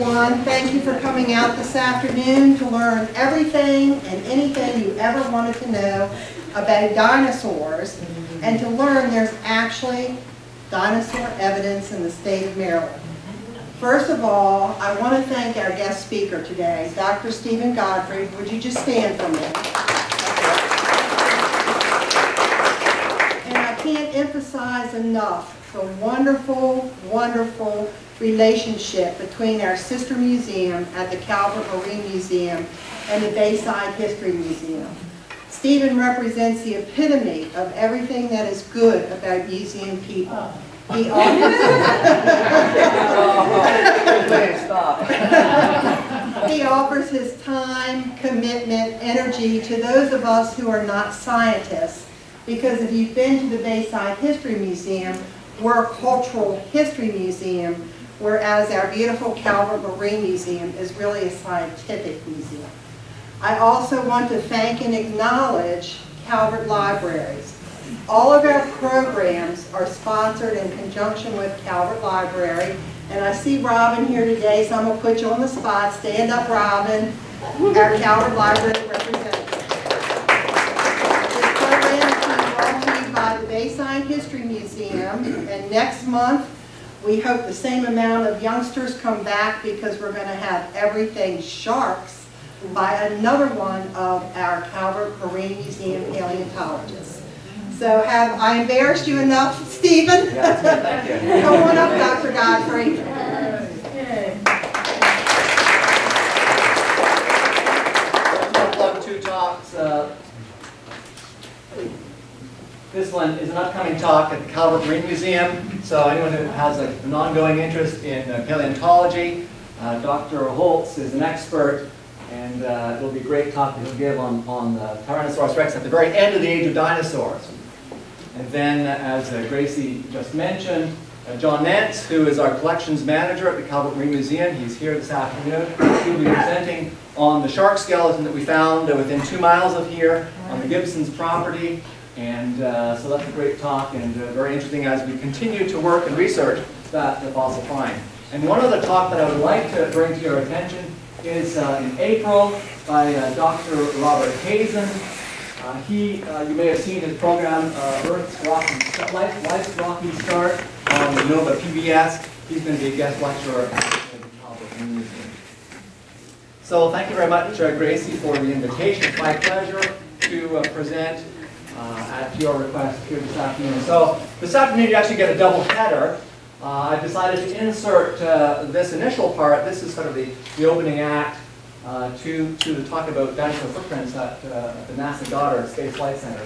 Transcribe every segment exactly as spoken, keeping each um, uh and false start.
everyone. Thank you for coming out this afternoon to learn everything and anything you ever wanted to know about dinosaurs and to learn there's actually dinosaur evidence in the state of Maryland. First of all, I want to thank our guest speaker today, Doctor Stephen Godfrey. Would you just stand for me? And I can't emphasize enough the wonderful, wonderful relationship between our sister museum at the Calvert Marine Museum and the Bayside History Museum. Stephen represents the epitome of everything that is good about museum people. He offers, he offers his time, commitment, energy to those of us who are not scientists, because if you've been to the Bayside History Museum, we're a cultural history museum, whereas our beautiful Calvert Marine Museum is really a scientific museum. I also want to thank and acknowledge Calvert Libraries. All of our programs are sponsored in conjunction with Calvert Library, and I see Robin here today, so I'm going to put you on the spot. Stand up, Robin, our Calvert Library representative. This program is being brought to you by the Bayside History Museum, and next month we hope the same amount of youngsters come back because we're going to have everything sharks by another one of our Calvert Marine Museum paleontologists. So have I embarrassed you enough, Stephen? Yeah, thank you. Come on up, Doctor Godfrey. I'm going to plug two talks. Uh, this one is an upcoming talk at the Calvert Marine Museum. So anyone who has a, an ongoing interest in uh, paleontology, uh, Doctor Holtz is an expert. And uh, it'll be a great talk that he'll give on, on uh, Tyrannosaurus rex at the very end of the age of dinosaurs. And then, as uh, Gracie just mentioned, uh, John Nance, who is our collections manager at the Calvert Marine Museum, he's here this afternoon. He'll be presenting on the shark skeleton that we found uh, within two miles of here on the Gibson's property. And uh, so that's a great talk and uh, very interesting as we continue to work and research that the fossil find. And one other talk that I would like to bring to your attention is uh, in April by uh, Doctor Robert Hazen. Uh, he, uh, you may have seen his program, uh, Earth's Rocky Start, Life's Rocky Start on the Nova P B S. He's going to be a guest lecturer at the Calvert Marine Museum. So thank you very much, uh, Gracie, for the invitation. It's my pleasure to uh, present uh, at your request here this afternoon. So this afternoon you actually get a double header. Uh, I've decided to insert uh, this initial part. This is sort of the, the opening act uh, to, to the talk about dinosaur footprints at, uh, at the NASA Goddard Space Flight Center.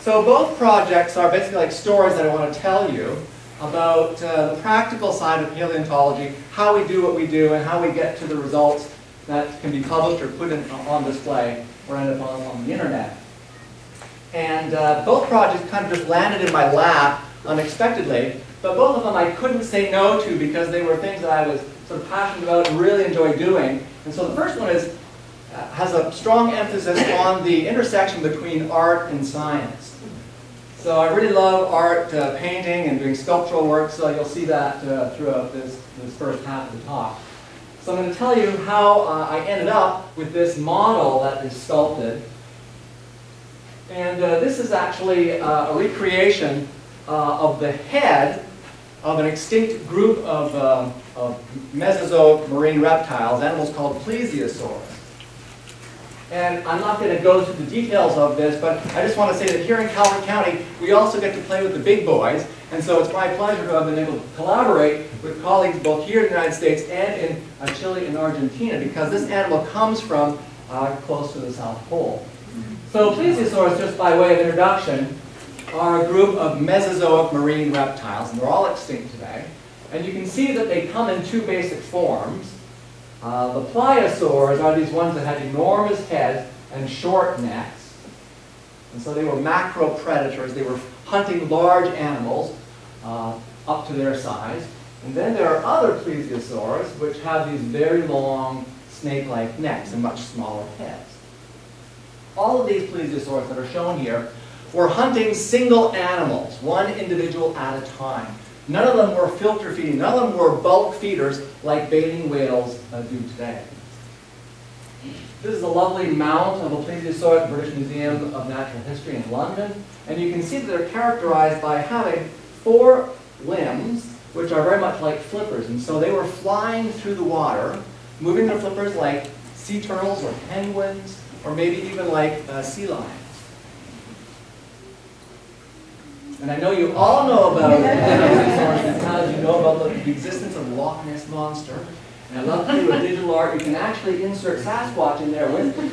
So both projects are basically like stories that I want to tell you about uh, the practical side of paleontology, how we do what we do, and how we get to the results that can be published or put in, on display or end up on, on the internet. And uh, both projects kind of just landed in my lap unexpectedly. But both of them I couldn't say no to because they were things that I was sort of passionate about and really enjoyed doing. And so the first one is, uh, has a strong emphasis on the intersection between art and science. So I really love art, uh, painting, and doing sculptural work, so you'll see that uh, throughout this, this first half of the talk. So I'm going to tell you how uh, I ended up with this model that is sculpted. And uh, this is actually uh, a recreation uh, of the head of an extinct group of, um, of Mesozoic marine reptiles, animals called plesiosaurs. And I'm not going to go through the details of this, but I just want to say that here in Calvert County, we also get to play with the big boys, and so it's my pleasure to have been able to collaborate with colleagues both here in the United States and in uh, Chile and Argentina, because this animal comes from uh, close to the South Pole. So plesiosaurs, just by way of introduction, are a group of Mesozoic marine reptiles, and they're all extinct today. And you can see that they come in two basic forms. Uh, the pliosaurs are these ones that had enormous heads and short necks. And so they were macro predators. They were hunting large animals uh, up to their size. And then there are other plesiosaurs, which have these very long snake-like necks and much smaller heads. All of these plesiosaurs that are shown here were hunting single animals, one individual at a time. None of them were filter feeding. None of them were bulk feeders like baleen whales uh, do today. This is a lovely mount of a plesiosaur at the British Museum of Natural History in London. And you can see that they're characterized by having four limbs, which are very much like flippers. And so they were flying through the water, moving their flippers like sea turtles or penguins, or maybe even like uh, sea lions. And I know you all know about plesiosaurs because you know about the existence of the Loch Ness Monster. And I love to do a digital art. You can actually insert Sasquatch in there with me.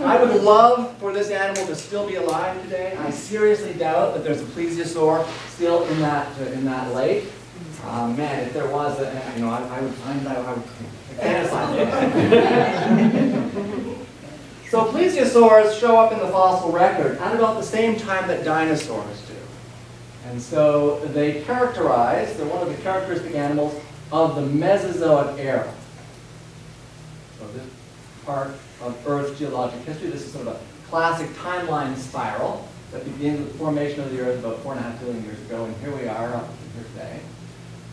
I would love for this animal to still be alive today. I seriously doubt that there's a plesiosaur still in that uh, in that lake. Uh, man, if there was, a, you know, I, I would find that I would fantasize. So plesiosaurs show up in the fossil record at about the same time that dinosaurs do. And so they characterize, they're one of the characteristic animals of the Mesozoic era. So this part of Earth's geologic history, this is sort of a classic timeline spiral that begins with the formation of the Earth about four and a half billion years ago, and here we are up here today.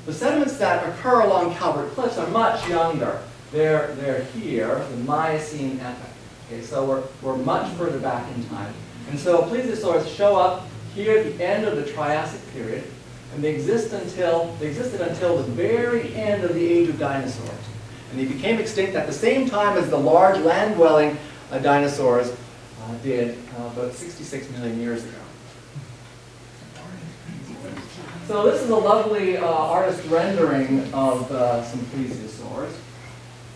The sediments that occur along Calvert Cliffs are much younger. They're, they're here, the Miocene epoch. Okay, so we're, we're much further back in time. And so plesiosaurs show up here at the end of the Triassic period, and they, exist until, they existed until the very end of the age of dinosaurs. And they became extinct at the same time as the large land-dwelling uh, dinosaurs uh, did uh, about sixty-six million years ago. So this is a lovely uh, artist rendering of uh, some plesiosaurs.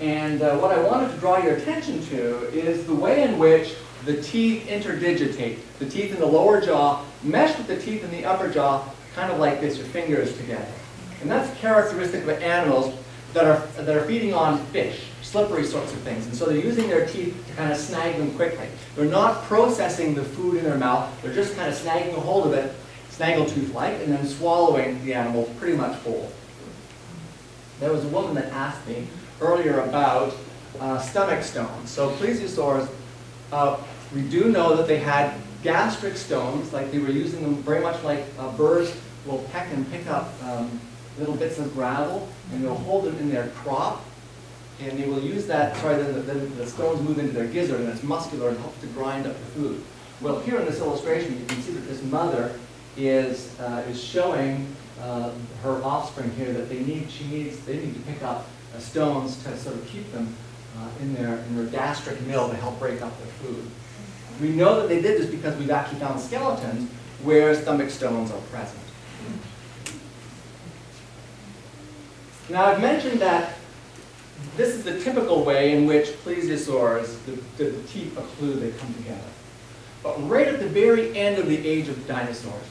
And uh, what I wanted to draw your attention to is the way in which the teeth interdigitate. The teeth in the lower jaw mesh with the teeth in the upper jaw, kind of like this, your fingers together. And that's characteristic of animals that are, that are feeding on fish, slippery sorts of things. And so they're using their teeth to kind of snag them quickly. They're not processing the food in their mouth. They're just kind of snagging a hold of it, snaggletooth-like, and then swallowing the animal pretty much whole. There was a woman that asked me earlier about uh, stomach stones. So plesiosaurs, uh, we do know that they had gastric stones, like they were using them very much like uh, birds will peck and pick up um, little bits of gravel, and they'll hold them in their crop, and they will use that, sorry, then the, then the stones move into their gizzard, and it's muscular and helps to grind up the food. Well, here in this illustration, you can see that this mother is, uh, is showing uh, her offspring here that they need, she needs, they need to pick up stones to sort of keep them uh, in, their, in their gastric mill to help break up their food. We know that they did this because we've actually found skeletons where stomach stones are present. Now I've mentioned that this is the typical way in which plesiosaurs, the, the, the teeth occlude, they come together. But right at the very end of the age of dinosaurs,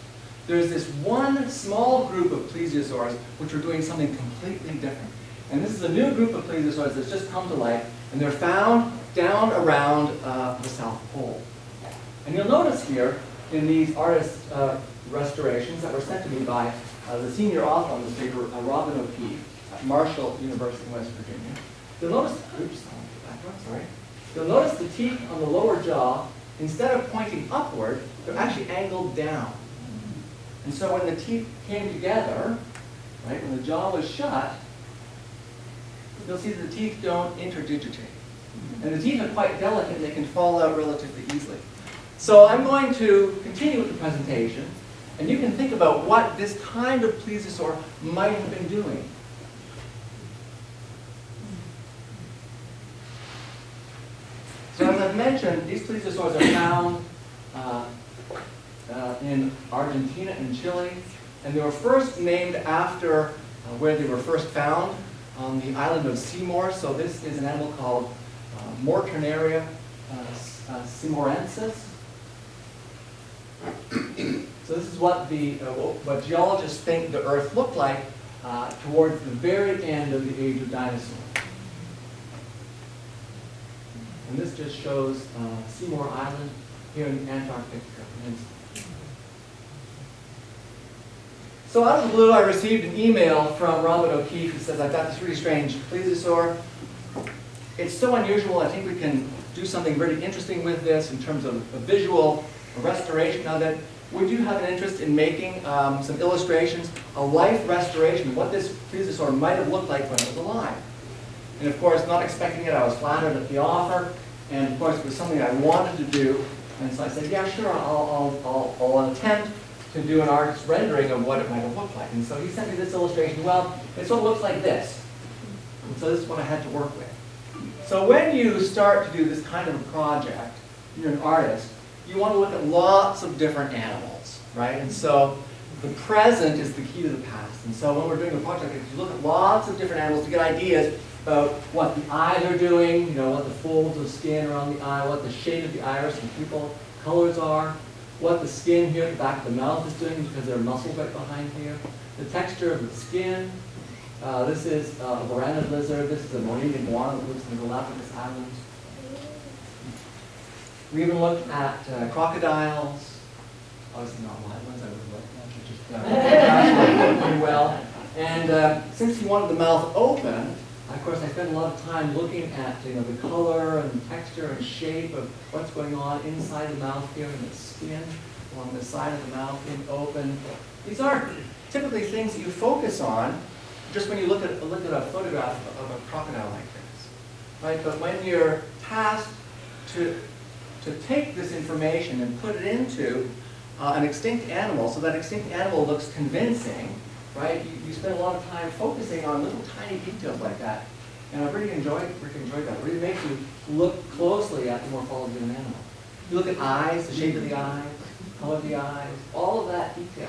there's this one small group of plesiosaurs which are doing something completely different. And this is a new group of plesiosaurs that's just come to life, and they're found down around uh, the South Pole. And you'll notice here in these artist uh, restorations that were sent to me by uh, the senior author on this paper, uh, Robin O'Keefe at Marshall University in West Virginia. You'll notice, oops, I'll get back up, sorry. You'll notice the teeth on the lower jaw, instead of pointing upward, they're actually angled down. And so when the teeth came together, right, when the jaw was shut, you'll see that the teeth don't interdigitate. And the teeth are quite delicate, they can fall out relatively easily. So I'm going to continue with the presentation, and you can think about what this kind of plesiosaur might have been doing. So as I've mentioned, these plesiosaurs are found uh, uh, in Argentina and Chile, and they were first named after uh, where they were first found, on the island of Seymour. So this is an animal called uh, Mortinaria uh, uh, seymorensis. So this is what the uh, what geologists think the Earth looked like uh, towards the very end of the age of dinosaurs. And this just shows uh, Seymour Island here in the Antarctic Peninsula. So out of the blue, I received an email from Robert O'Keefe who says, I've got this really strange plesiosaur. It's so unusual, I think we can do something really interesting with this in terms of a visual restoration of it. would you have an interest in making um, some illustrations, a life restoration of what this plesiosaur might have looked like when it was alive? And of course, not expecting it, I was flattered at the offer, and of course, it was something I wanted to do, and so I said, yeah, sure, I'll, I'll, I'll, I'll attempt to do an artist's rendering of what it might have looked like. And so he sent me this illustration. Well, it sort of looks like this. And so this is what I had to work with. So when you start to do this kind of a project, you're an artist, you want to look at lots of different animals, right? And so the present is the key to the past. And so when we're doing a project, you look at lots of different animals to get ideas about what the eyes are doing, you know, what the folds of skin are on the eye, what the shade of the iris and pupil colors are, what the skin here at the back of the mouth is doing because there are muscles right behind here, the texture of the skin. Uh, this is uh, a varanid lizard. This is a Mornington iguana that lives in the Galapagos Islands. We even looked at uh, crocodiles. Obviously not live ones. I would look at, just uh, pretty well. And uh, since he wanted the mouth open, of course, I spent a lot of time looking at, you know, the color and the texture and shape of what's going on inside the mouth here and the skin along the side of the mouth being open. These aren't typically things that you focus on just when you look at look at a photograph of a crocodile like this, right? But when you're tasked to to take this information and put it into uh, an extinct animal, so that extinct animal looks convincing. Right? You, you spend a lot of time focusing on little tiny details like that. And I really enjoyed, really enjoyed that. It really makes you look closely at the morphology of an animal. You look at eyes, the shape of the eyes, the color of the eyes, all of that detail.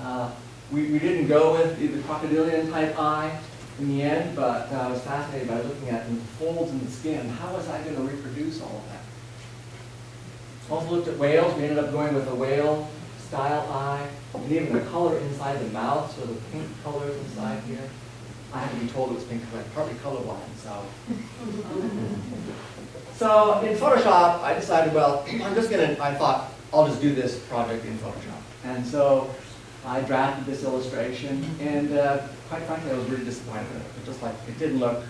Uh, we, we didn't go with the, the crocodilian type eye in the end, but uh, I was fascinated by looking at the folds in the skin. How was I going to reproduce all of that? Also looked at whales. We ended up going with a whale style eye, and even the color inside the mouth, so the pink color inside here. I had to be told it was pink because I'm partly colorblind, so. So in Photoshop, I decided, well, I'm just gonna, I thought, I'll just do this project in Photoshop. And so I drafted this illustration, and uh, quite frankly, I was really disappointed in it. It just like, it didn't look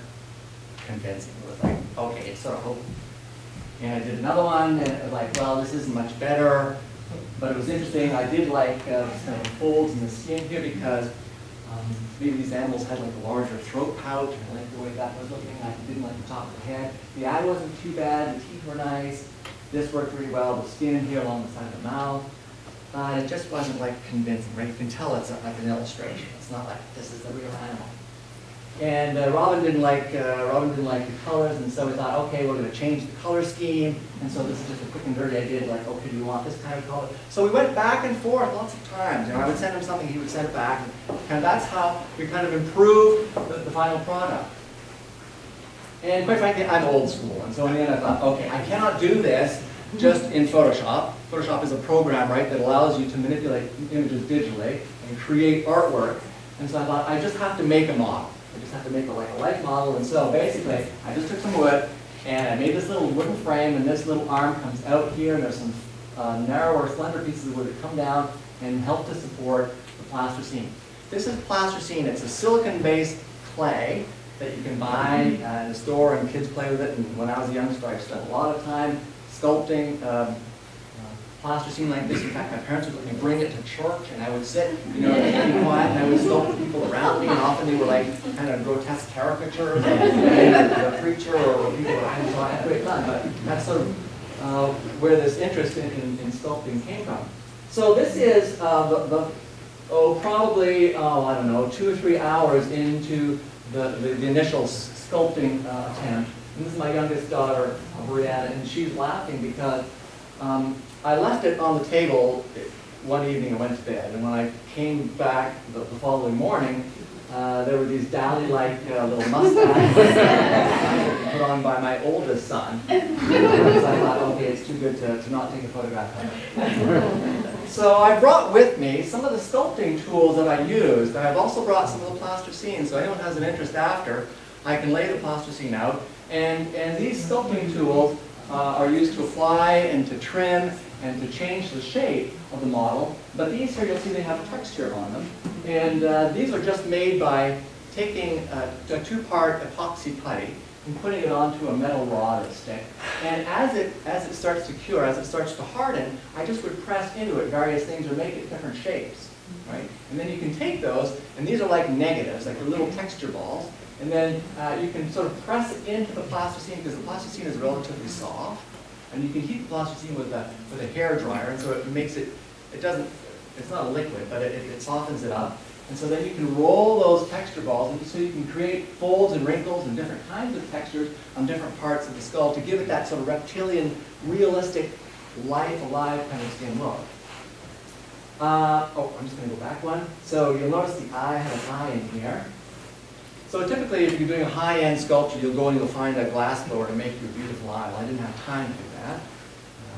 convincing. It was like, okay, it's sort of hopeful. And I did another one, and it was like, well, this isn't much better. But it was interesting. I did like uh, kind of folds in the skin here because um, maybe these animals had like a larger throat pouch, and I liked the way that was looking. I didn't like the top of the head. The eye wasn't too bad. The teeth were nice. This worked pretty well. The skin here along the side of the mouth. Uh, it just wasn't like convincing, right? You can tell it's like an illustration. It's not like this is the real animal. And uh, Robin didn't like uh, Robin didn't like the colors, and so we thought, okay, we're going to change the color scheme. And so this is just a quick and dirty idea, like, okay, do you want this kind of color? So we went back and forth lots of times. You know, I would send him something, he would send it back, and that's how we kind of improved the, the final product. And quite frankly, I'm old school, and so in the end, I thought, okay, I cannot do this just in Photoshop. Photoshop is a program, right, that allows you to manipulate images digitally and create artwork. And so I thought, I just have to make a model. I just have to make a, like a life model, and so basically, I just took some wood and I made this little wooden frame, and this little arm comes out here, and there's some uh, narrower, slender pieces of wood that come down and help to support the plasticine. This is plasticine. It's a silicon-based clay that you can buy uh, in the store, and kids play with it. And when I was a youngster, I spent a lot of time sculpting um, plasticine like this. In fact, my parents would let me bring it to church, and I would sit, you know, and be quiet, and I would sculpt people around me, and often they were like kind of grotesque caricatures of a preacher or people around me, so I had great fun. But that's sort of uh, where this interest in, in, in sculpting came from. So this is uh, the, the, oh, probably, oh, I don't know, two or three hours into the, the, the initial sculpting uh, attempt. And this is my youngest daughter, Brianna, and she's laughing because um, I left it on the table one evening and went to bed, and when I came back the, the following morning, uh, there were these dowdy-like uh, little mustaches put on by my oldest son. And so I thought, okay, it's too good to, to not take a photograph of it. So I brought with me some of the sculpting tools that I used, and I've also brought some of the plasticine, so anyone has an interest after, I can lay the plasticine out, and, and these sculpting tools uh, are used to apply and to trim and to change the shape of the model. But these here, you'll see they have texture on them. And uh, these are just made by taking a, a two-part epoxy putty and putting it onto a metal rod or stick. And as it, as it starts to cure, as it starts to harden, I just would press into it various things or make it different shapes, right? And then you can take those, and these are like negatives, like the little texture balls, and then uh, you can sort of press it into the plasticine, because the plasticine is relatively soft, and you can heat the plasticine with a, with a hair dryer, and so it makes it, it doesn't, it's not a liquid, but it, it, it softens it up. And so then you can roll those texture balls, and so you can create folds and wrinkles and different kinds of textures on different parts of the skull to give it that sort of reptilian, realistic, life alive kind of skin look. Uh, oh, I'm just going to go back one. So you'll notice the eye has an eye in here. So typically, if you're doing a high-end sculpture, you'll go and you'll find a glass blower to make your beautiful eye. Well, I didn't have time to do that. I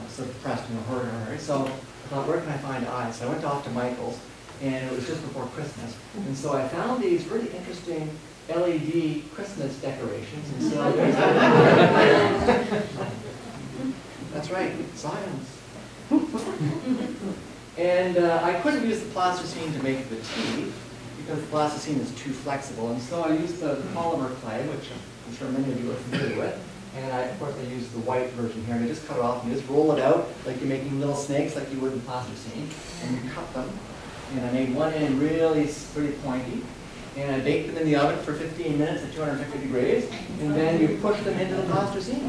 was so depressed in a hurry. So I thought, where can I find eyes? So I went off to Michael's. And it was just before Christmas. And so I found these really interesting L E D Christmas decorations. And so that's right, science. And uh, I couldn't use the plasticine to make the teeth because the plasticine is too flexible. And so I used the polymer clay, which I'm sure many of you are familiar with. And I, of course, I used the white version here. And I just cut it off and you just roll it out like you're making little snakes, like you would in plasticine, and you cut them. And I made one end really pretty pointy. And I baked them in the oven for fifteen minutes at two hundred fifty degrees. And then you push them into the plasticine.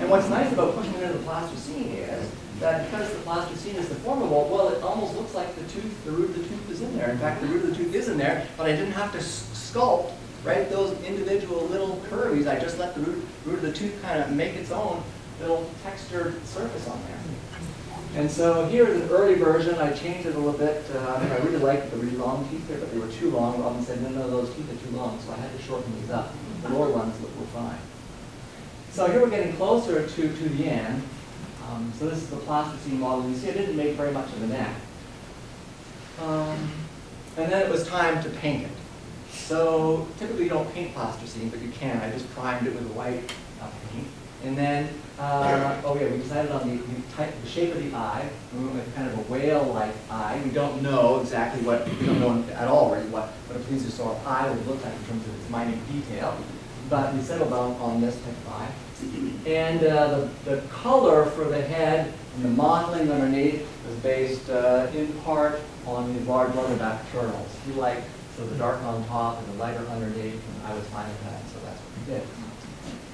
And what's nice about pushing them into the plasticine is that because the plasticine is deformable, well, it almost looks like the tooth, the root of the tooth is in there. In fact, the root of the tooth is in there, but I didn't have to sculpt right those individual little curves. I just let the root, root of the tooth kind of make its own little textured surface on there. And so here is an early version. I changed it a little bit. Uh, I really liked the really long teeth there, but they were too long. Robin said, no, no, those teeth are too long, so I had to shorten these up. The lower ones look were fine. So here we're getting closer to, to the end. Um, so this is the plasticine model. You see, I didn't make very much of the neck. Um, and then it was time to paint it. So typically you don't paint plasticine, but you can. I just primed it with a white uh, paint. And then, uh, oh yeah, we decided on the, the, type, the shape of the eye. We went with kind of a whale-like eye. We don't know exactly what, we don't know at all really what, what a plesiosaur eye would look like in terms of its minute detail. But we settled on, on this type of eye. And uh, the, the color for the head and the modeling underneath was based uh, in part on the large rubberback turtles. He liked so the dark on top and the lighter underneath, and I was fine with that, so that's what we did.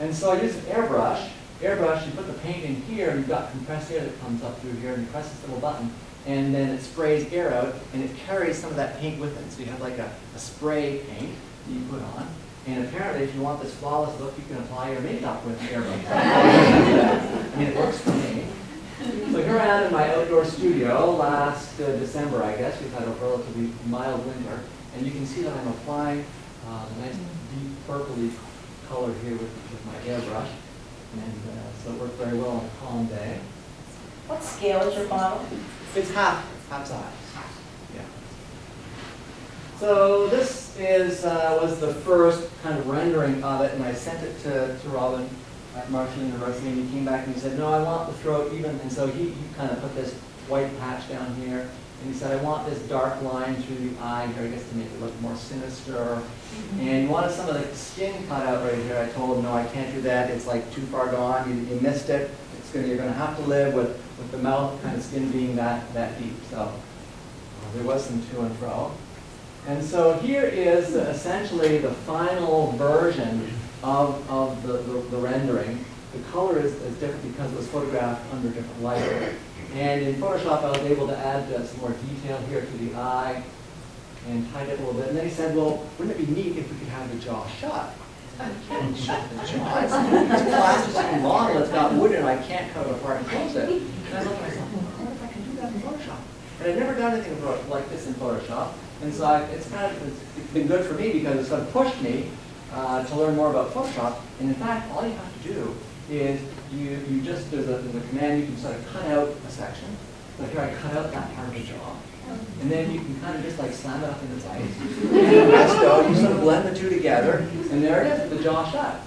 And so I used an airbrush. Airbrush, you put the paint in here, and you've got compressed air that comes up through here, and you press this little button, and then it sprays air out, and it carries some of that paint with it. So you have like a, a spray paint that you put on. And apparently, if you want this flawless look, you can apply your makeup with an airbrush. I mean, it works for me. So here I am in my outdoor studio last uh, December, I guess. We've had a relatively mild winter. And you can see that I'm applying uh, a nice deep purpley color here with, with my airbrush, and uh, so it worked very well on a calm day. What scale is your model? It's half, half size. Yeah. So this is uh, was the first kind of rendering of it, and I sent it to, to Robin at Marshall University, and he came back and he said, no, I want the throat even, and so he, he kind of put this white patch down here, and he said, I want this dark line through the eye here, I guess, to make it look more sinister. And you wanted some of the skin cut out right here. I told him, no, I can't do that. It's like too far gone. You, you missed it. It's gonna, you're going to have to live with, with the mouth kind of skin being that, that deep. So uh, there was some to and fro. And so here is essentially the final version of, of the, the, the rendering. The color is, is different because it was photographed under different lighting. And in Photoshop, I was able to add uh, some more detail here to the eye and tied it a little bit. And they said, well, wouldn't it be neat if we could have the jaw shut? I can't shut the jaw. It's a plasticine model. It's got wood in it. I can't cut it apart and close it. And I looked at myself, well, what if I can do that in Photoshop? And I've never done anything like this in Photoshop. And so I've, it's, kind of, it's been good for me because it's sort of pushed me uh, to learn more about Photoshop. And in fact, all you have to do is you, you just, there's a, there's a command, you can sort of cut out a section. So here I cut out that part of the jaw. And then you can kind of just like slam it up in its eyes. And presto, you sort of blend the two together, and there it is, the jaw shut.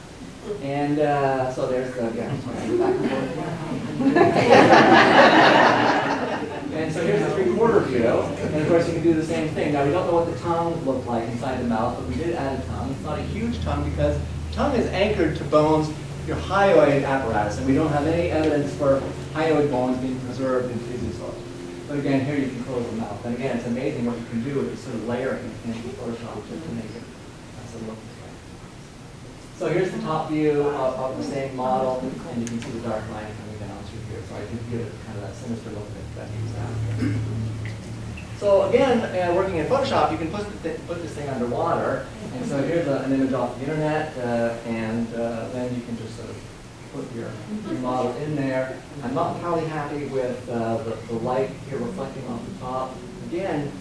And uh, so there's the, yeah, sorry, back and forth. And so here's the three-quarter view, and of course you can do the same thing. Now we don't know what the tongue looked like inside the mouth, but we did add a tongue. It's not a huge tongue because tongue is anchored to bones, your hyoid apparatus, and we don't have any evidence for hyoid bones being preserved in plesiosaurs. But again, here you can close the mouth. And again, it's amazing what you can do with this sort of layering in Photoshop just to make it nice and look. So here's the top view of, of the same model, and you can see the dark line coming down through here. So I did give it kind of that sinister look that he was after. So again, uh, working in Photoshop, you can put, the th put this thing underwater. And so here's a, an image off the internet, uh, and uh, then you can just sort of put your, your model in there. I'm not entirely happy with uh, the, the light here reflecting off the top. Again,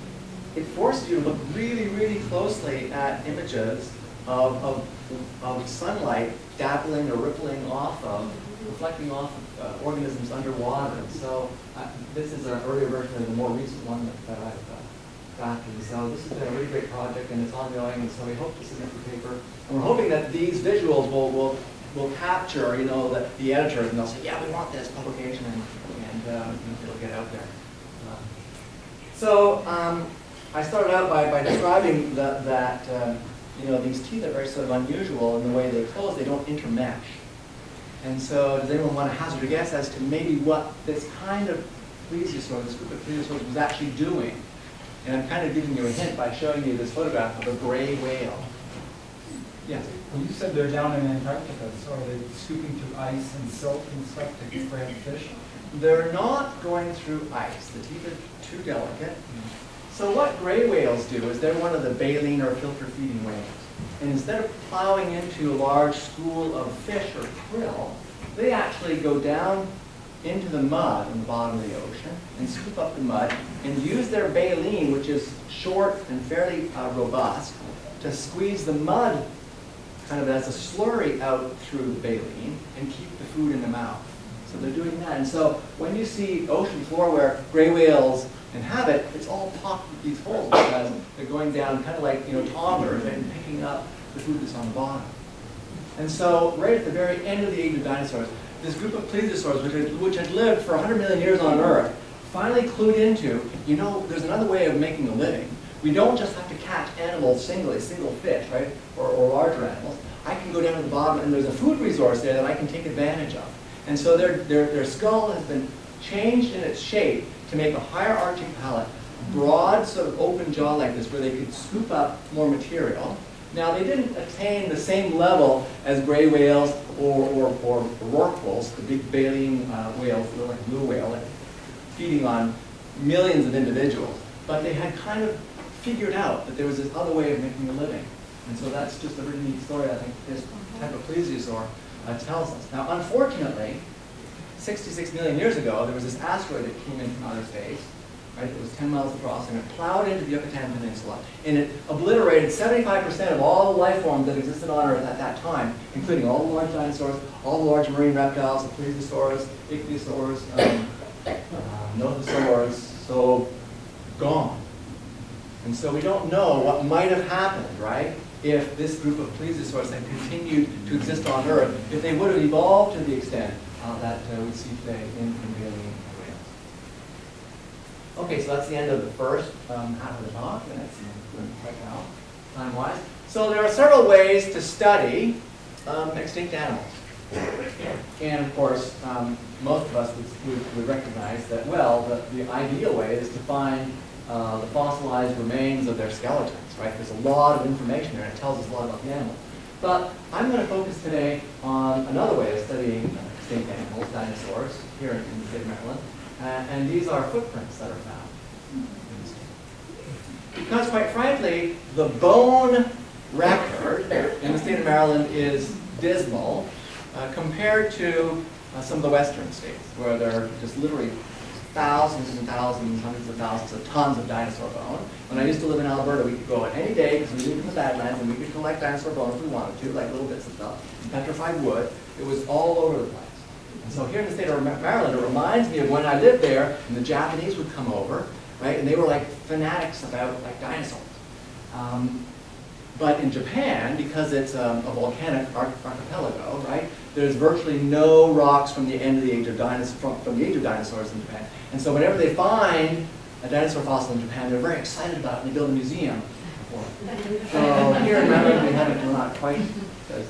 it forces you to look really, really closely at images of, of of sunlight dappling or rippling off of, reflecting off of uh, organisms underwater. So uh, this is an earlier version of the more recent one that, that I've uh, gotten. So this has been a really great project and it's ongoing, and so we hope to submit the paper. And we're hoping that these visuals will will, will capture, you know, the, the editors, and they'll say, yeah, we want this publication, and, and uh, it'll get out there. Uh, so um, I started out by, by describing the, that uh, you know, these teeth are very sort of unusual in the way they close. They don't intermesh. And so does anyone want to hazard a guess as to maybe what this kind of plesiosaur, this group of plesiosaurs, was actually doing? And I'm kind of giving you a hint by showing you this photograph of a gray whale. Yes? Well, you said they're down in Antarctica, so are they scooping through ice and silt and stuff to grab fish? They're not going through ice. The teeth are too delicate. So what gray whales do is they're one of the baleen or filter feeding whales. And instead of plowing into a large school of fish or krill, they actually go down into the mud in the bottom of the ocean and scoop up the mud and use their baleen, which is short and fairly uh, robust, to squeeze the mud kind of as a slurry out through the baleen and keep the food in the mouth. So they're doing that. And so when you see ocean floor where gray whales inhabit, it's all popped with these holes because they're going down kind of like, you know, toddlers and picking up the food that's on the bottom. And so right at the very end of the age of dinosaurs, this group of plesiosaurs, which had, which had lived for one hundred million years on Earth, finally clued into, you know, there's another way of making a living. We don't just have to catch animals singly, single fish, right, or, or larger animals. I can go down to the bottom and there's a food resource there that I can take advantage of. And so their, their, their skull has been changed in its shape to make a higher arching palate, broad sort of open jaw like this, where they could scoop up more material. Now they didn't attain the same level as gray whales or, or, or rorquals, the big baleen uh, whales, like blue whale, like feeding on millions of individuals. But they had kind of figured out that there was this other way of making a living. And so that's just a really neat story, I think, this type of plesiosaur uh, tells us. Now unfortunately, sixty-six million years ago, there was this asteroid that came in from outer space, right? It was ten miles across, and it plowed into the Yucatan Peninsula, and it obliterated seventy-five percent of all the life forms that existed on Earth at that time, including all the large dinosaurs, all the large marine reptiles, the plesiosaurs, ichthyosaurs, um, uh, nodosaurs, so gone. And so we don't know what might have happened, right? If this group of plesiosaurs had continued to exist on Earth, if they would have evolved to the extent Uh, that uh, we see today in, in baleen whales. Okay, so that's the end of the first um, half of the talk, and that's right now, time-wise. So there are several ways to study um, extinct animals. And of course, um, most of us would, would, would recognize that, well, the, the ideal way is to find uh, the fossilized remains of their skeletons, right? There's a lot of information there, and it tells us a lot about the animal. But I'm going to focus today on another way of studying uh, extinct animals, dinosaurs, here in, in the state of Maryland. Uh, and these are footprints that are found. Because, quite frankly, the bone record in the state of Maryland is dismal uh, compared to uh, some of the western states, where there are just literally thousands and thousands, hundreds of thousands of tons of dinosaur bone. When I used to live in Alberta, we could go out any day, because we lived in the Badlands, and we could collect dinosaur bone if we wanted to, like little bits of stuff, and petrified wood. It was all over the place. And so here in the state of Maryland, it reminds me of when I lived there, and the Japanese would come over, right? And they were like fanatics about like dinosaurs. Um, but in Japan, because it's um, a volcanic arch archipelago, right? There's virtually no rocks from the end of the age of dinosaurs, from, from the age of dinosaurs in Japan. And so whenever they find a dinosaur fossil in Japan, they're very excited about it, and they build a museum for it. So here in Maryland, we haven't, we're not quite as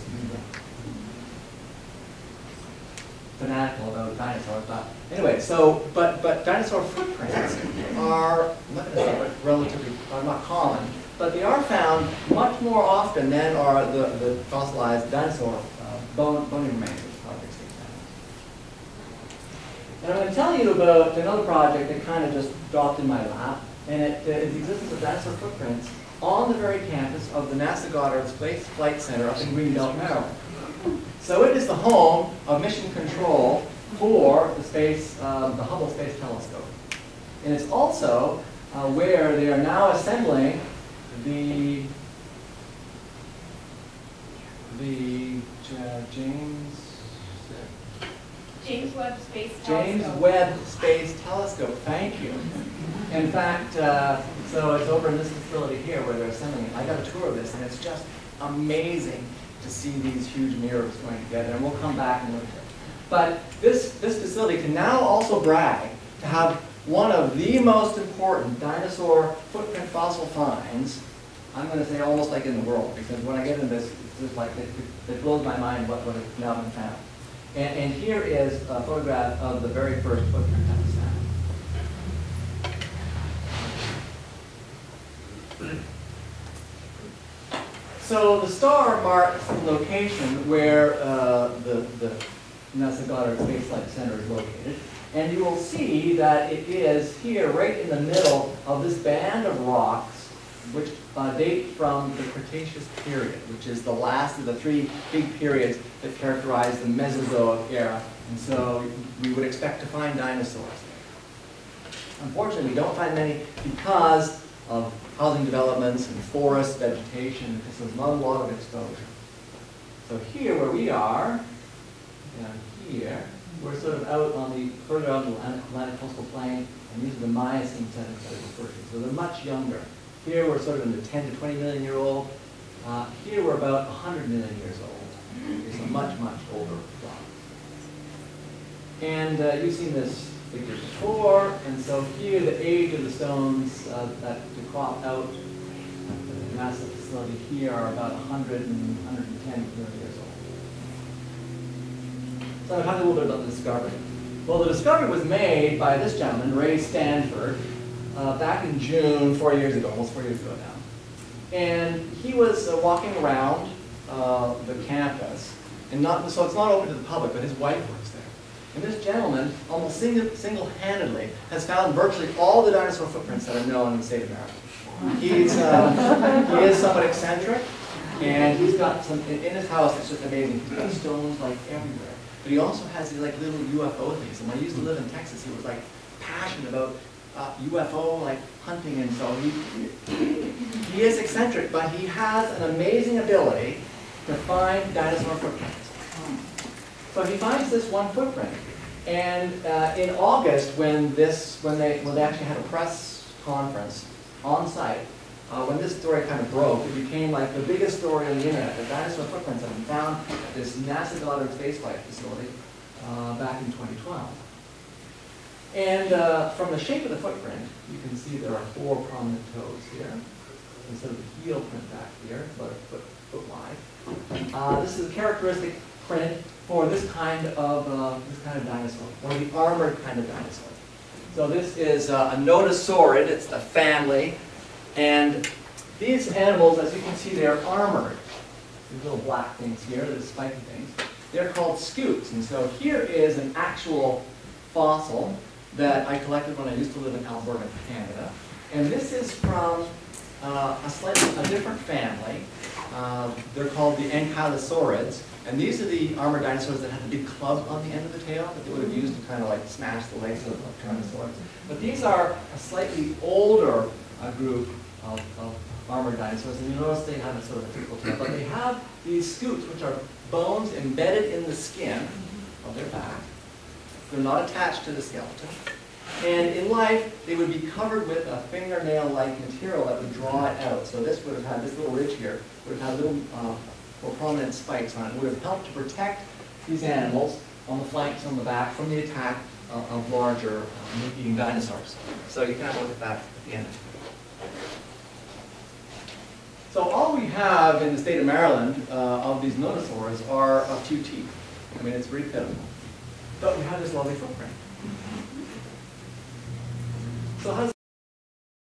fanatical about dinosaurs. But anyway, so but but dinosaur footprints are limited, relatively are not common, but they are found much more often than are the, the fossilized dinosaur uh, bone bone remains. And I'm going to tell you about another project that kind of just dropped in my lap, and it is the existence of dinosaur footprints on the very campus of the NASA Goddard Space Flight Center up in Greenbelt, Maryland. So it is the home of mission control for the space, um, the Hubble Space Telescope, and it's also uh, where they are now assembling the the uh, James. James Webb Space Telescope. James Webb Space Telescope, thank you. In fact, uh, so it's over in this facility here where they're assembling it. I got a tour of this, and it's just amazing to see these huge mirrors going together, and we'll come back and look at it. But this, this facility can now also brag to have one of the most important dinosaur footprint fossil finds, I'm going to say almost like in the world, because when I get into this, it's just like it, it blows my mind what, what it's now been found. And, and here is a photograph of the very first footprint that was found. So the star marks the location where uh, the, the NASA Goddard Space Flight Center is located. And you will see that it is here, right in the middle of this band of rocks, which uh, date from the Cretaceous period, which is the last of the three big periods that characterize the Mesozoic era. And so we would expect to find dinosaurs there. Unfortunately, we don't find many because of housing developments and forest vegetation, because there's not a lot of exposure. So here where we are, down here, we're sort of out on the, further out on the Atlantic coastal plain, and these are the Miocene sediments that I referred to. So they're much younger. Here we're sort of in the ten to twenty million year old. Uh, here we're about one hundred million years old. It's a much, much older rock. And uh, you've seen this figure before, and so here the age of the stones uh, that crop out at the NASA facility here are about one hundred and one hundred ten million years old. So I'll talk a little bit about the discovery. Well, the discovery was made by this gentleman, Ray Stanford, Uh, back in June, four years ago, almost four years ago now. And he was uh, walking around uh, the campus, and not, so it's not open to the public, but his wife works there. And this gentleman, almost single, single-handedly, has found virtually all the dinosaur footprints that are known in the state of Maryland. He's, uh, he is somewhat eccentric, and he's got some, in his house, it's just amazing. He's got stones like everywhere. But he also has these like little U F O things. And when I used to live in Texas, he was like passionate about Uh, U F O like hunting, and so he, he is eccentric, but he has an amazing ability to find dinosaur footprints. So he finds this one footprint, and uh, in August, when this when they when they actually had a press conference on site, uh, when this story kind of broke, it became like the biggest story on the internet. The dinosaur footprints have been found at this NASA Goddard Space Flight Facility uh, back in twenty twelve. And uh, from the shape of the footprint, you can see there are four prominent toes here, instead of the heel print back here, about a foot, foot wide. Uh, this is a characteristic print for this kind of uh, this kind of dinosaur, or the armored kind of dinosaur. So this is uh, a nodosaurid. It's the family, and these animals, as you can see, they are armored. These little black things here, the spiky things, they're called scutes. And so here is an actual fossil that I collected when I used to live in Alberta, Canada. And this is from uh, a slightly a different family. Uh, they're called the ankylosaurids. And these are the armored dinosaurs that had the big club on the end of the tail that they would have used to kind of like smash the legs of the tyrannosaurs. But these are a slightly older uh, group of, of armored dinosaurs. And you notice they have a sort of a typical tail. But they have these scutes, which are bones embedded in the skin of their back. They're not attached to the skeleton. And in life, they would be covered with a fingernail-like material that would draw it out. So this would have had, this little ridge here, would have had little uh, more prominent spikes on it. It would have helped to protect these animals on the flanks, on the back, from the attack uh, of larger uh, meat-eating dinosaurs. So you can have a look at that at the end. So all we have in the state of Maryland uh, of these nodosaurs are a few teeth. I mean, it's really pitiful. but we had this lovely footprint. So how does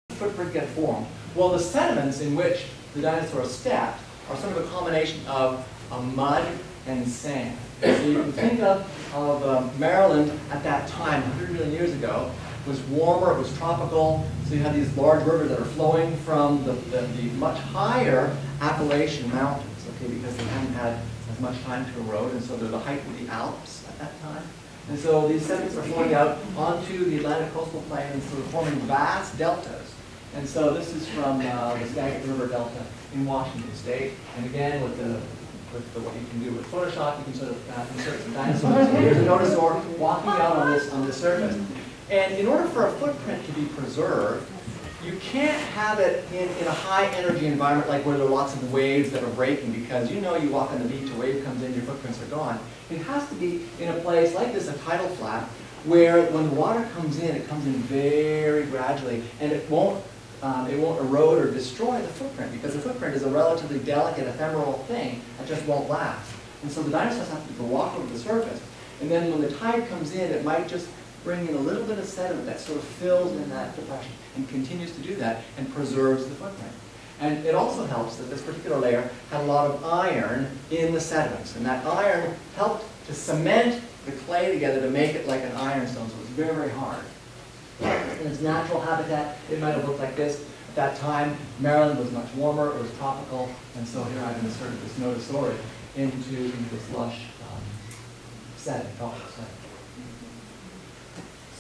the footprint get formed? Well, the sediments in which the dinosaurs stepped are sort of a combination of uh, mud and sand. So you can think of, of uh, Maryland at that time, one hundred million years ago, was warmer, it was tropical, so you had these large rivers that are flowing from the, the, the much higher Appalachian Mountains, okay, because they hadn't had as much time to erode, and so they're the height of the Alps at that time. And so these sediments are flowing out onto the Atlantic coastal plain and sort of forming vast deltas. And so this is from uh, the Skagit River Delta in Washington State. And again, with the With the, what you can do with Photoshop, you can sort of uh, insert some dinosaurs. So here's a nodosaur walking out on this on this surface. And in order for a footprint to be preserved, you can't have it in, in a high energy environment like where there are lots of waves that are breaking, because you know you walk on the beach, a wave comes in, your footprints are gone. It has to be in a place like this, a tidal flat, where when the water comes in, it comes in very gradually, and it won't Um, it won't erode or destroy the footprint, because the footprint is a relatively delicate, ephemeral thing that just won't last. And so the dinosaurs have to walk over the surface. And then when the tide comes in, it might just bring in a little bit of sediment that sort of fills in that depression and continues to do that and preserves the footprint. And it also helps that this particular layer had a lot of iron in the sediments. And that iron helped to cement the clay together to make it like an ironstone, so it was very, very hard. In its natural habitat, it might have looked like this. At that time, Maryland was much warmer, it was tropical, and so here I've inserted this nodosaur into, into this lush um, setting, tropical setting.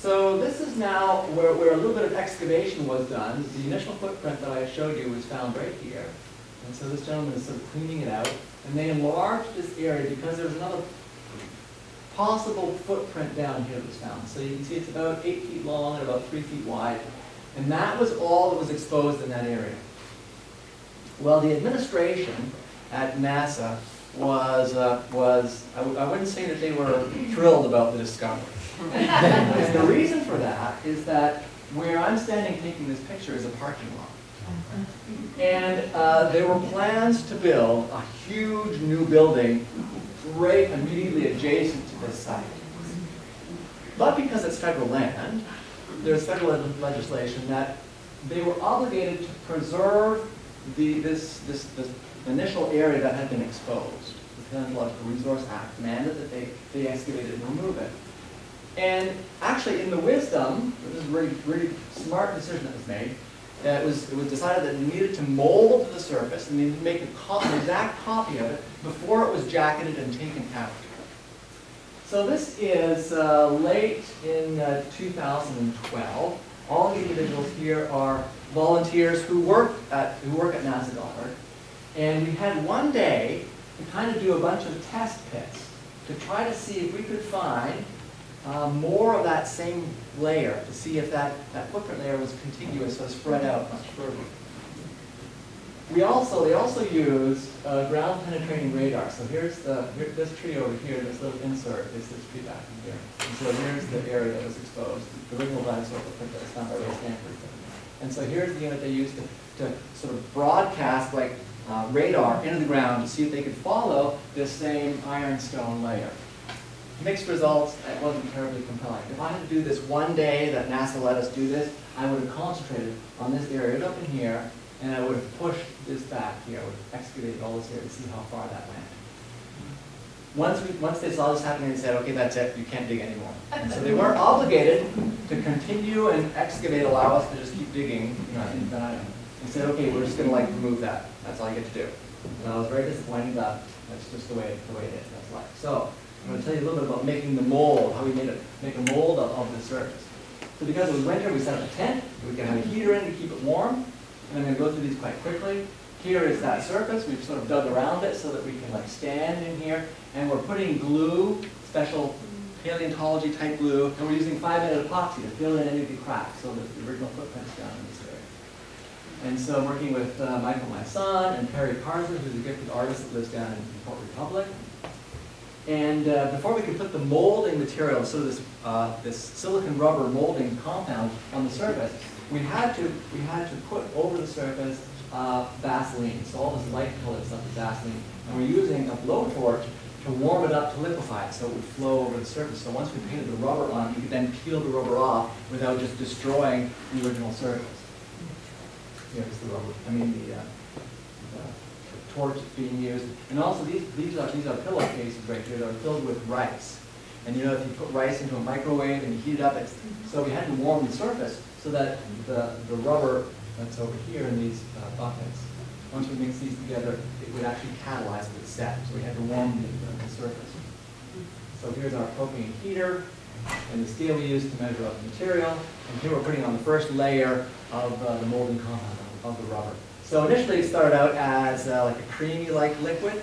So this is now where, where a little bit of excavation was done. The initial footprint that I showed you was found right here. And so this gentleman is sort of cleaning it out, and they enlarged this area because there was another possible footprint down here that was found. So you can see it's about eight feet long and about three feet wide. And that was all that was exposed in that area. Well, the administration at NASA was, uh, was I, w I wouldn't say that they were thrilled about the discovery. And the reason for that is that where I'm standing taking this picture is a parking lot. And uh, there were plans to build a huge new building right immediately adjacent to this site. But because it's federal land, there's federal legislation that they were obligated to preserve the, this, this, this initial area that had been exposed. The Paleontological Resource Act mandated that they, they excavate it and remove it. And actually in the wisdom, this is a really, really smart decision that was made, that it was, it was decided that it needed to mold to the surface and they needed to make a co an exact copy of it before it was jacketed and taken out. So this is uh, late in uh, two thousand twelve. All the individuals here are volunteers who work at, who work at NASA Goddard. And we had one day to kind of do a bunch of test pits to try to see if we could find Uh, more of that same layer to see if that, that footprint layer was contiguous, so spread out much further. We also, they also used uh, ground penetrating radar. So here's the, here, this tree over here, this little insert is this tree back in here. And so here's the area that was exposed, the original dinosaur footprint that was found by Ray Stanford. And so here's the unit they used to, to sort of broadcast like uh, radar into the ground to see if they could follow this same ironstone layer. Mixed results, it wasn't terribly compelling. If I had to do this one day that NASA let us do this, I would have concentrated on this area up in here, and I would have pushed this back here. I would have excavated all this area to see how far that went. Once, we, once they saw this happening, they said, okay, that's it, you can't dig anymore. And so they weren't obligated to continue and excavate, allow us to just keep digging. You know, in that item. They said, okay, we're just going to like remove that. That's all you get to do. And I was very disappointed that that's just the way, the way it is. That's life. So, I'm going to tell you a little bit about making the mold, how we made a, make a mold of, of the surface. So because it was winter, we set up a tent. We can have a heater in to keep it warm. And I'm going to go through these quite quickly. Here is that surface. We've sort of dug around it so that we can like stand in here. And we're putting glue, special paleontology type glue. And we're using five-minute epoxy to fill in any of the cracks so that the original footprint's down in this area. And so I'm working with uh, Michael, my son, and Perry Parser, who's a gifted artist that lives down in Port Republic. And uh, before we could put the molding material, so this uh, this silicon rubber molding compound on the surface, we had to we had to put over the surface uh, Vaseline. So all this light colored stuff is Vaseline, and we're using a blowtorch to warm it up to liquefy it so it would flow over the surface. So once we painted the rubber on, you could then peel the rubber off without just destroying the original surface. Yeah, because the rubber, I mean the, uh, the torch that's being used. And also these, these are, these are pillowcases right here that are filled with rice. And you know, if you put rice into a microwave and you heat it up, it's, so we had to warm the surface so that the, the rubber that's over here in these uh, buckets, once we mix these together, it would actually catalyze the set. So we had to warm the, the surface. So here's our propane heater and the steel we used to measure up the material. And here we're putting on the first layer of uh, the molten compound of the rubber. So initially it started out as uh, like a creamy-like liquid.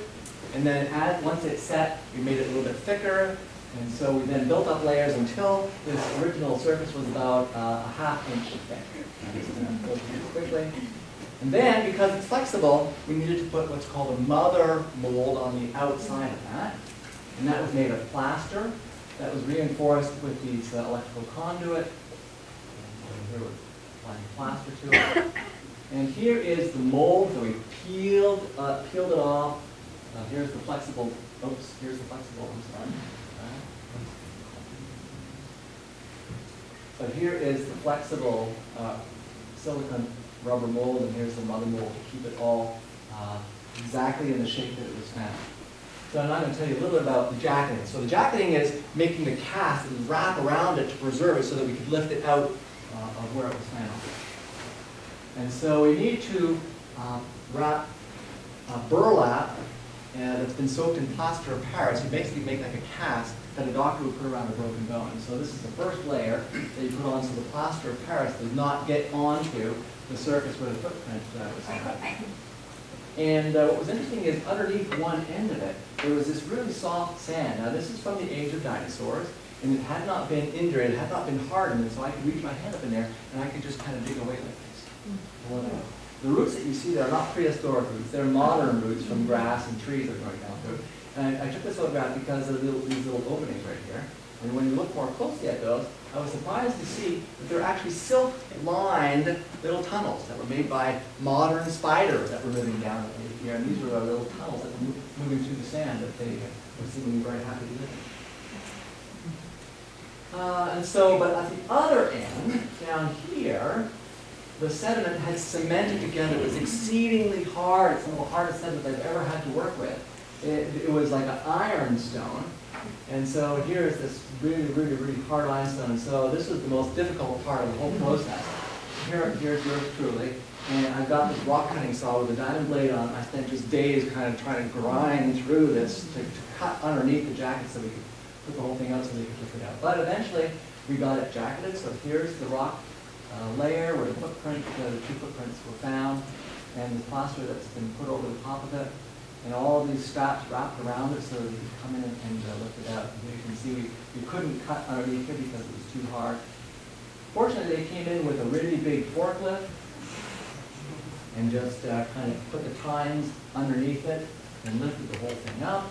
And then as, once it set, we made it a little bit thicker. And so we then built up layers until this original surface was about uh, a half inch thick. And so I'm going to go quickly. And then, because it's flexible, we needed to put what's called a mother mold on the outside of that. And that was made of plaster that was reinforced with these uh, electrical conduit. And here we're applying plaster to it. And here is the mold that we peeled, uh, peeled it off. Uh, here's the flexible, oops, here's the flexible, I'm sorry. So here is the flexible uh, silicon rubber mold, and here's the mother mold to keep it all uh, exactly in the shape that it was found. So now I'm going to tell you a little bit about the jacketing. So the jacketing is making the cast and wrap around it to preserve it so that we could lift it out uh, of where it was found. And so we need to uh, wrap uh, burlap and it's been soaked in plaster of Paris. You basically make like a cast that a doctor would put around a broken bone. So this is the first layer that you put on so the plaster of Paris does not get onto the surface where the footprint uh, was on. And uh, what was interesting is underneath one end of it, there was this really soft sand. Now this is from the age of dinosaurs, and it had not been injured, it had not been hardened, and so I could reach my hand up in there, and I could just kind of dig away like this. Whoa. The roots that you see there are not prehistoric roots. They're modern roots from grass and trees that are growing down through. And I, I took this photograph because of the, these little openings right here. And when you look more closely at those, I was surprised to see that they're actually silk-lined little tunnels that were made by modern spiders that were living down here. And these were our little tunnels that were moving through the sand that they were seemingly very happy to live in. Uh, and so, but at the other end, down here, the sediment had cemented together. It was exceedingly hard. It's one of the hardest sediment I've ever had to work with. It, it was like an ironstone. And so here is this really, really, really hard ironstone. So this was the most difficult part of the whole process. Here, here's yours truly. And I've got this rock cutting saw with a diamond blade on. I spent just days kind of trying to grind through this to, to cut underneath the jacket so we could put the whole thing out so we could lift it out. But eventually, we got it jacketed. So here's the rock Uh, layer where the footprint, uh, the two footprints were found, and the plaster that's been put over the top of it, and all these straps wrapped around it so that we could come in and uh, lift it out. And you can see we, we couldn't cut underneath it because it was too hard. Fortunately, they came in with a really big forklift and just uh, kind of put the tines underneath it and lifted the whole thing up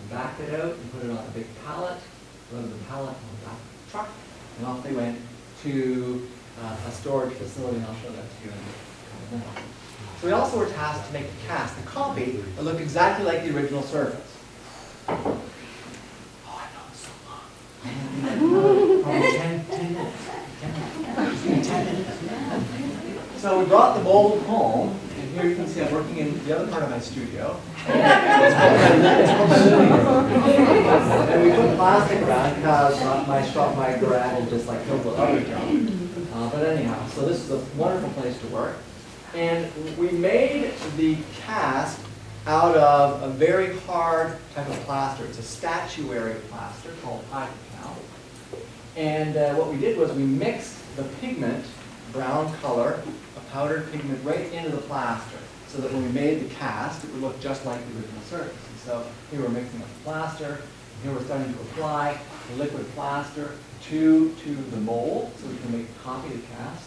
and backed it out and put it on a big pallet, loaded the pallet on the back of the truck. And off they went to uh, a storage facility, and I'll show that to you in a minute. So we also were tasked to make a cast, a copy that looked exactly like the original surface. Oh, I know it's so long. Probably ten minutes. So we brought the mold home, and here you can see I'm working in the other part of my studio. And we put plastic around because uh, my shop, my garage is just like filled with other junk. Uh, but anyhow, so this is a wonderful place to work. And we made the cast out of a very hard type of plaster. It's a statuary plaster called hydrocal. And uh, what we did was we mixed the pigment, brown color, a powdered pigment right into the plaster, so that when we made the cast, it would look just like the original surface. And so here we're mixing up the plaster, here we're starting to apply the liquid plaster to, to the mold, so we can make a copy of the cast.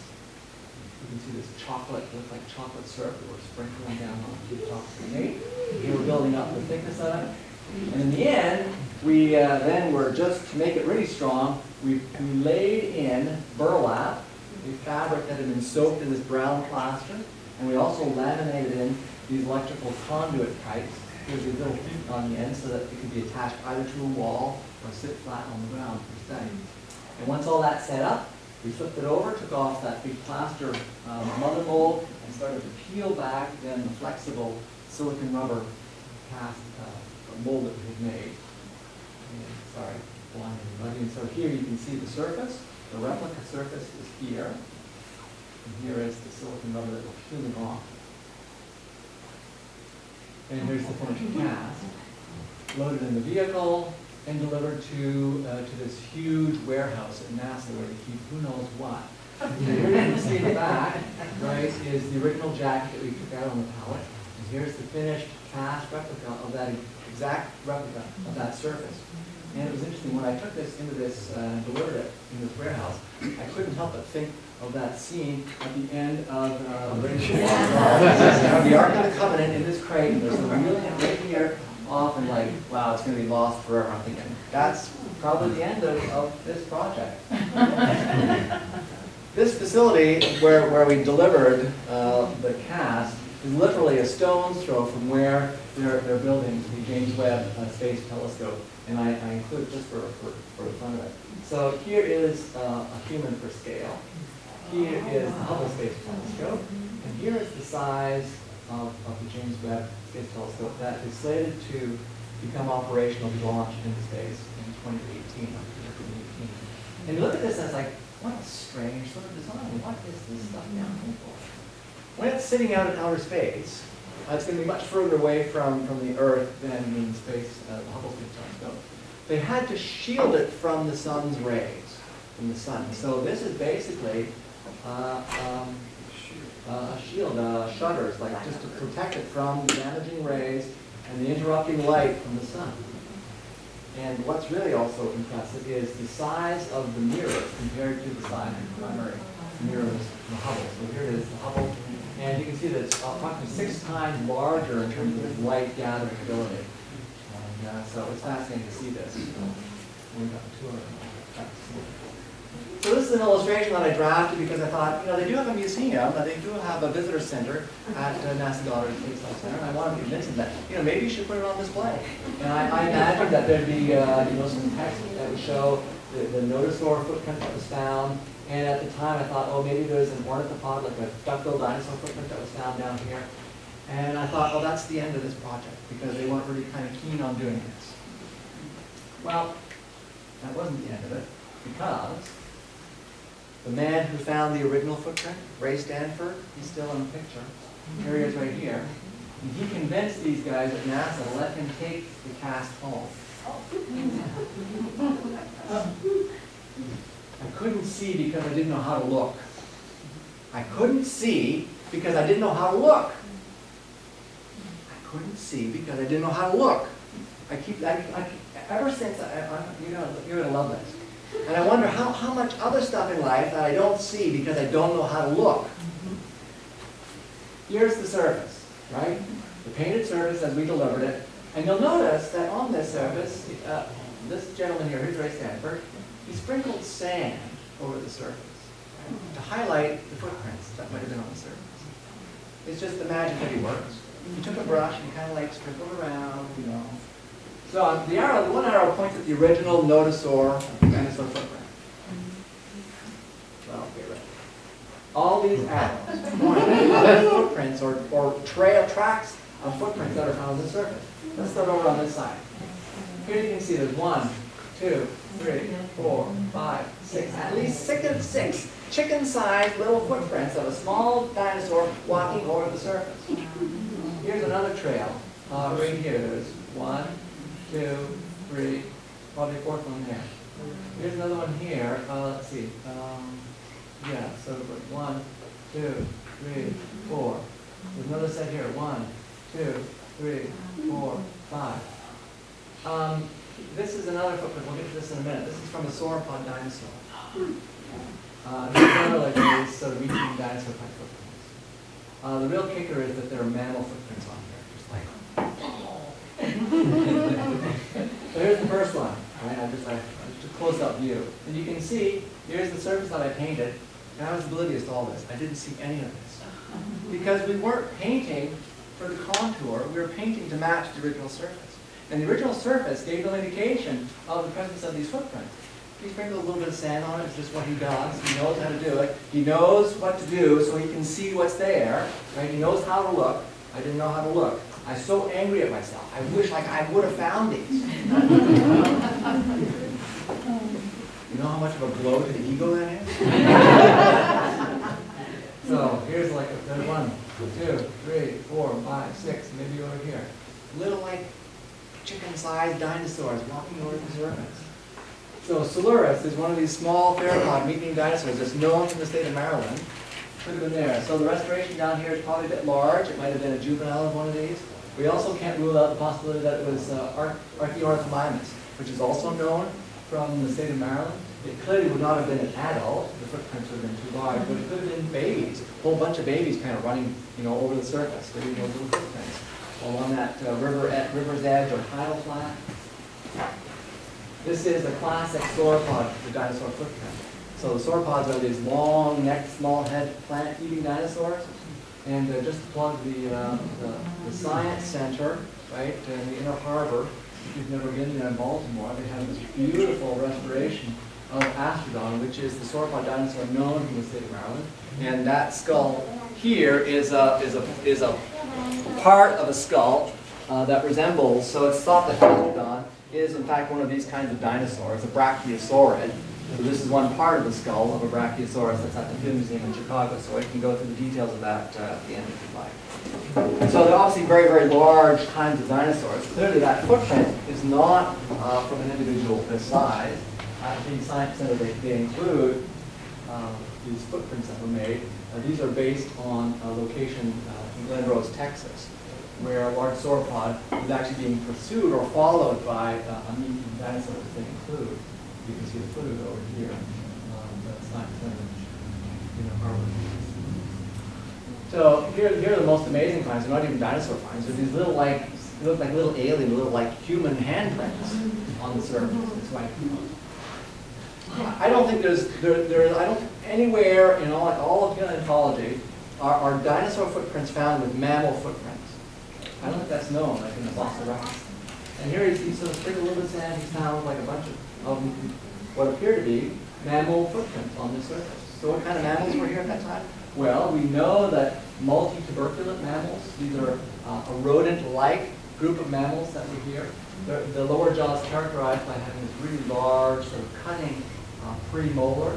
You can see this chocolate, looks like chocolate syrup that we're sprinkling down on the top of the mate. Here we're building up the thickness of it. And in the end, we uh, then were just, to make it really strong, we, we laid in burlap, the fabric that had been soaked in this brown plaster, and we also laminated in these electrical conduit pipes It would be built on the end so that it could be attached either to a wall or sit flat on the ground for study. And once all that's set up, we flipped it over, took off that big plaster um, mother mold, and started to peel back then the flexible silicon rubber cast uh, mold that we had made. And, sorry, blind everybody. And so here you can see the surface. The replica surface is here, and here is the silicon rubber that we're peeling off. And here's the finished cast, loaded in the vehicle and delivered to uh, to this huge warehouse at NASA where they keep who knows what. And here you can see in the back, right, is the original jacket that we took out on the pallet, and here's the finished cast replica of that exact replica of that surface. And it was interesting when I took this into this uh, and delivered it in this warehouse, I couldn't help but think of that scene at the end of uh, the Ark of the Covenant in this crate, and there's the wheel hand right here off, and like, wow, it's going to be lost forever. I'm thinking, that's probably the end of, of this project. This facility where, where we delivered uh, the cast is literally a stone's throw from where they're, they're building the James Webb uh, Space Telescope. And I, I include this for, for, for the fun of it. So here is uh, a human for scale. Here is the Hubble Space Telescope. And here is the size of, of the James Webb Space Telescope that is slated to become operational to launch into space in twenty eighteen. And you look at this and it's like, what a strange sort of design. What is this stuff now? When it's sitting out in outer space, Uh, it's going to be much further away from, from the Earth than in space, uh, the Hubble Space Telescope. They had to shield it from the sun's rays, from the sun. So this is basically uh, um, uh, a shield, uh, shutters, like just to protect it from the damaging rays and the interrupting light from the sun. And what's really also impressive is the size of the mirror compared to the size of the primary mirrors in Hubble. So here it is, the Hubble. And you can see that it's approximately six times larger in terms of its light gathering ability. And uh, so it's fascinating to see this. We got a tour. So this is an illustration that I drafted because I thought, you know, they do have a museum, but they do have a visitor center at uh, NASA Goddard Space Flight Center, and I wanted to convince them that, you know, maybe you should put it on display. And I, I imagined that there'd be, uh, you know, some text that would show the, the nodosaur footprint that was found. And at the time, I thought, oh, maybe there's an ornithopod, like a ductile dinosaur footprint that was found down here. And I thought, oh, that's the end of this project, because they weren't really kind of keen on doing this. Well, that wasn't the end of it, because the man who found the original footprint, Ray Stanford, he's still in the picture. Here he is right here. And he convinced these guys at NASA to let him take the cast home. I couldn't see because I didn't know how to look. I couldn't see because I didn't know how to look. I couldn't see because I didn't know how to look. I keep, I, I, ever since, I, I, you know, you're going to love this. And I wonder how, how much other stuff in life that I don't see because I don't know how to look. Here's the surface, right? The painted surface as we delivered it. And you'll notice that on this surface, uh, this gentleman here, here's Ray Stanford, he sprinkled sand over the surface to highlight the footprints that might have been on the surface. It's just the magic that he works. He took a brush and kind of like sprinkled around, you know. So the arrow, one arrow points at the original nodosaur dinosaur footprint. Well, get ready. All these arrows point at footprints or, or trail tracks of footprints that are found on the surface. Let's start over on this side. Here you can see there's one, two, three, four, five, six, at least six of six chicken-sized little footprints of a small dinosaur walking over the surface. Here's another trail. Uh, right here, there's one, two, three, probably a fourth one there. Here's another one here. Uh, let's see. Um, yeah, so one, two, three, four. There's another set here. One, two, three, four, five. Um, This is another footprint. We'll get to this in a minute. This is from a sauropod dinosaur. Uh, another like these sort of reaching dinosaur type footprints. Uh, the real kicker is that there are mammal footprints on here, just like. So here's the first one. Right? I just I, just a close-up view, and you can see here's the surface that I painted. And I was oblivious to all this. I didn't see any of this because we weren't painting for the contour, we were painting to match the original surface. And the original surface gave no indication of the presence of these footprints. He sprinkled a little bit of sand on it, it's just what he does. He knows how to do it. He knows what to do so he can see what's there. Right? He knows how to look. I didn't know how to look. I was so angry at myself. I wish like I would have found these. You know how much of a blow to the ego that is? So here's like a one, two, three, four, five, six, maybe over here. Little like chicken-sized dinosaurs walking over the surface. So Silurus is one of these small theropod meat-eating dinosaurs that's known from the state of Maryland. Could have been there. So the restoration down here is probably a bit large. It might have been a juvenile of one of these. We also can't rule out the possibility that it was uh, Archaeorhithomimus, which is also known from the state of Maryland. It clearly would not have been an adult. The footprints would have been too large, but it could have been babies. A whole bunch of babies kind of running, you know, over the surface, leaving those little footprints along that uh, river at river's edge or tidal flat. This is a classic sauropod, the dinosaur footprint. So the sauropods are these long-necked, small-head, plant-eating dinosaurs. And uh, just to plug the, uh, the, the Science Center, right, in the Inner Harbor, if you've never been there in Baltimore, they have this beautiful restoration of Astrodon, which is the sauropod dinosaur known from the state of Maryland. And that skull here is a, is a, is a part of a skull uh, that resembles, so it's thought that Astrodon is in fact one of these kinds of dinosaurs, a brachiosaurid. So this is one part of the skull of a brachiosaurus that's at the Field Museum in Chicago, so I can go through the details of that uh, at the end if you'd like. So they're obviously very, very large kinds of dinosaurs. Clearly that footprint is not uh, from an individual this size. At the Science Center they, they include uh, these footprints that were made. Uh, these are based on a location uh, in Glen Rose, Texas, where a large sauropod was actually being pursued or followed by uh, a meat-eating dinosaur that they include. You can see the footage over here. Um, that's not you know, Harvard. So here, here are the most amazing finds. They're not even dinosaur finds. They're these little like, they look like little alien, little like human handprints on the surface. It's like, I don't think there's, there, there, I don't, anywhere in all, all of paleontology are, are dinosaur footprints found with mammal footprints. I don't think that's known, like in the Velociraptor. And here he's, he's sort of sprinkled a little bit of sand, he's found like a bunch of, of what appear to be mammal footprints on the surface. So what kind of mammals were here at that time? Well, we know that multi-tuberculate mammals, these are uh, a rodent-like group of mammals that were here. The, the lower jaw is characterized by having this really large, sort of cunning uh, premolar.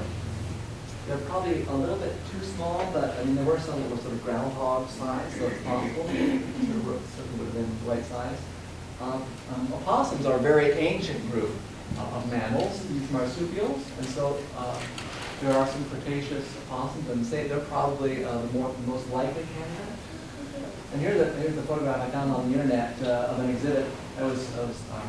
They're probably a little bit too small, but I mean, there were some that were sort of groundhog size, so it's possible. Certainly would have been the right size. Um, um, opossums are a very ancient group uh, of mammals, these marsupials, and so uh, there are some Cretaceous opossums, and say they're probably uh, the, more, the most likely candidate. And here's a, here's a photograph I found on the internet uh, of an exhibit that was, that was um,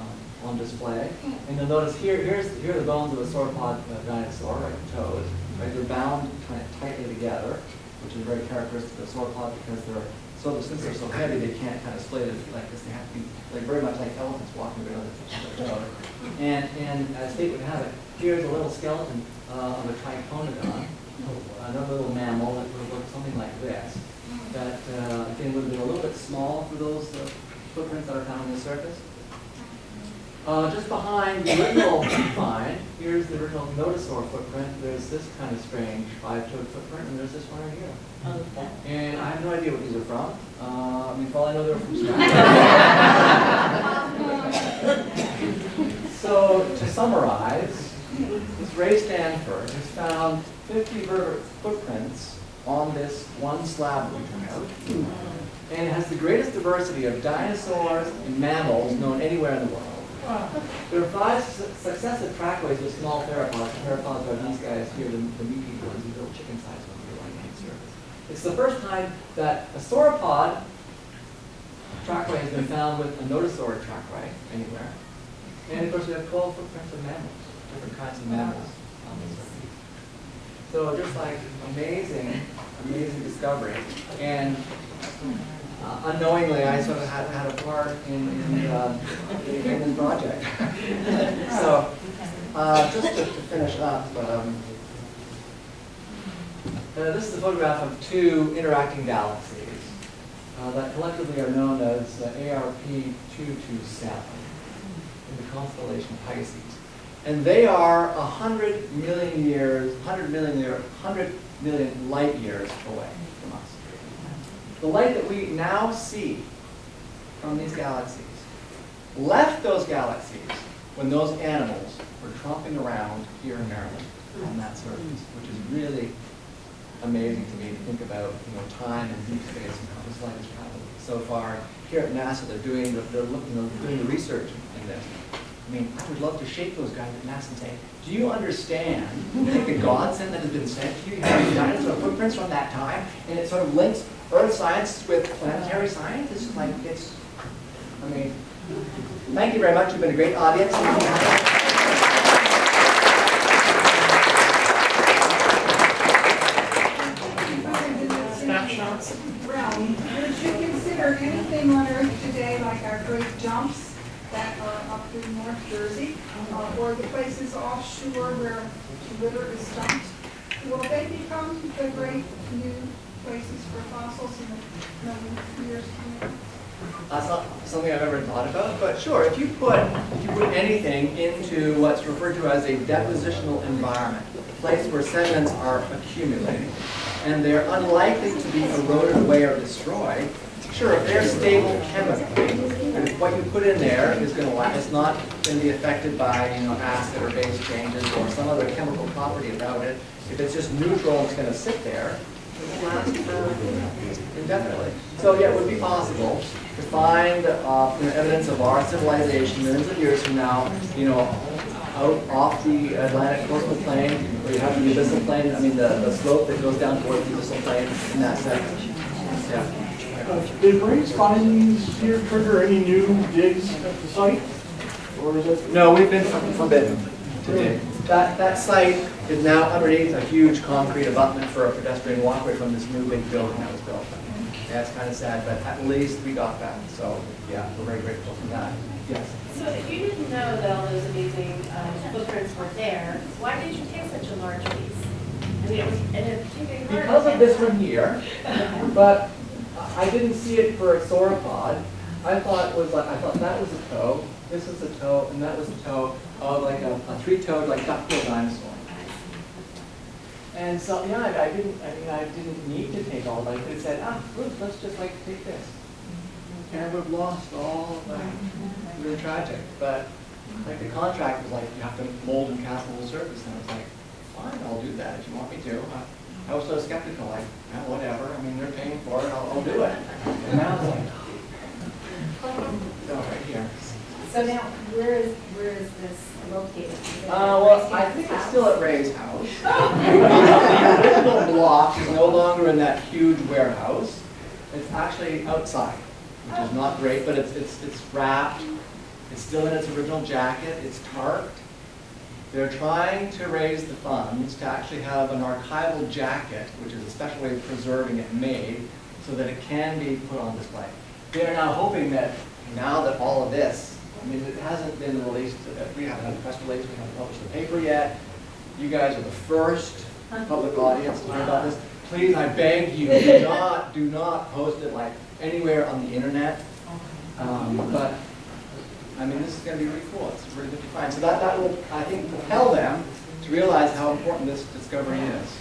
um, on display, and you'll notice here, here's, here are the bones of a sauropod uh, dinosaur, right, toes, right, they're bound kind of tightly together, which is very characteristic of sauropod because they're so, since they're so heavy, they can't kind of split it like this, they have to be like, very much like elephants walking around the road. And, and as fate would have it, here's a little skeleton uh, of a triconodon, another little mammal that would look something like this, that uh, again would have been a little bit small for those uh, footprints that are found on the surface. Uh, just behind the original find, here's the original nodosaur footprint. There's this kind of strange five-toed footprint, and there's this one right here. Oh, and I have no idea what these are from. Uh, I mean, for all I know, they're from scratch. So, to summarize, this Ray Stanford has found fifty vertebrate footprints on this one slab we took out, and it has the greatest diversity of dinosaurs and mammals known anywhere in the world. There are five su successive trackways with small theropods. Theropods are these guys here, the, the meaty ones, the little chicken-sized ones here on the surface. It's the first time that a sauropod trackway has been found with a nodosaur trackway anywhere. And of course, we have twelve footprints of mammals, different kinds of mammals on the surface. So just like amazing, amazing discovery. And Uh, unknowingly, I sort of had, had a part in, in, uh, in this project. So, uh, just to, to finish up, um, uh, this is a photograph of two interacting galaxies. uh, that collectively are known as uh, A R P two twenty-seven in the constellation Pisces. And they are a hundred million years, hundred million year, hundred million light years away from us. The light that we now see from these galaxies left those galaxies when those animals were tromping around here in Maryland on that surface, which is really amazing to me to think about, you know, time and deep space and how this light has traveled so far. Here at NASA, they're doing the, they're looking, they're doing the research in this. I mean, I would love to shake those guys at NASA and say, do you understand like the godsend that has been sent to you? You have dinosaur footprints from that time, and it sort of links Earth science with planetary science. It's like, it's, I mean, thank you very much. You've been a great audience. Snapshots. Realm. Would you consider anything on Earth today like our great dumps that are up through North Jersey, uh, or the places offshore where litter is dumped? Will they become the great new places for fossils in the coming years from now? That's not something I've ever thought about, but sure, if you put if you put anything into what's referred to as a depositional environment, a place where sediments are accumulating, and they're unlikely to be eroded away or destroyed, sure, if they're stable chemically, and if what you put in there is going to last, it's not going to be affected by, you know, acid or base changes or some other chemical property about it, if it's just neutral and it's going to sit there, it will last for indefinitely. So yeah, it would be possible to find uh, you know, evidence of our civilization millions of years from now, you know, out off the Atlantic coastal plain, where you have the abyssal plain, I mean the, the slope that goes down towards the abyssal plain in that section. Yeah. Uh, did Ray's findings here trigger any new digs at the site? Or is it? No, we've been forbidden to dig. That, that site is now underneath a huge concrete abutment for a pedestrian walkway from this new big building that was built. Yeah, it's kind of sad, but at least we got that. So, yeah, we're very grateful for that. Yes? So if you didn't know that all those amazing um, footprints were there, why did you take such a large piece? I mean, it was, and it became a large because of this one here, but I didn't see it for a sauropod. I thought it was like, I thought that was a toe, this was a toe, and that was a toe of like a, a three-toed, like duckbill dinosaur. And so yeah, I, I didn't. I mean, I didn't need to take all that. I could have said, ah, let's just like take this, and I would have lost all of that. Really tragic. But like the contract was like, you have to mold and cast a whole surface, and I was like, fine, I'll do that if you want me to. I, I was so skeptical, like, yeah, whatever, I mean, they're paying for it, I'll, I'll do it. And now I was like, oh, right here. So now, where is, where is this located? Is uh, well, I think house? It's still at Ray's house. The original block is no longer in that huge warehouse. It's actually outside, which is not great, but it's, it's, it's wrapped. It's still in its original jacket. It's tarped. They're trying to raise the funds to actually have an archival jacket, which is a special way of preserving it, made so that it can be put on display. They are now hoping that now that all of this, I mean, it hasn't been released, we haven't had a press release, we haven't published the paper yet. You guys are the first public audience to hear about this. Please, I beg you, do not, do not post it like anywhere on the internet. Um, but. I mean, this is going to be really cool. It's really good to find. So that, that will, I think, propel them to realize how important this discovery is.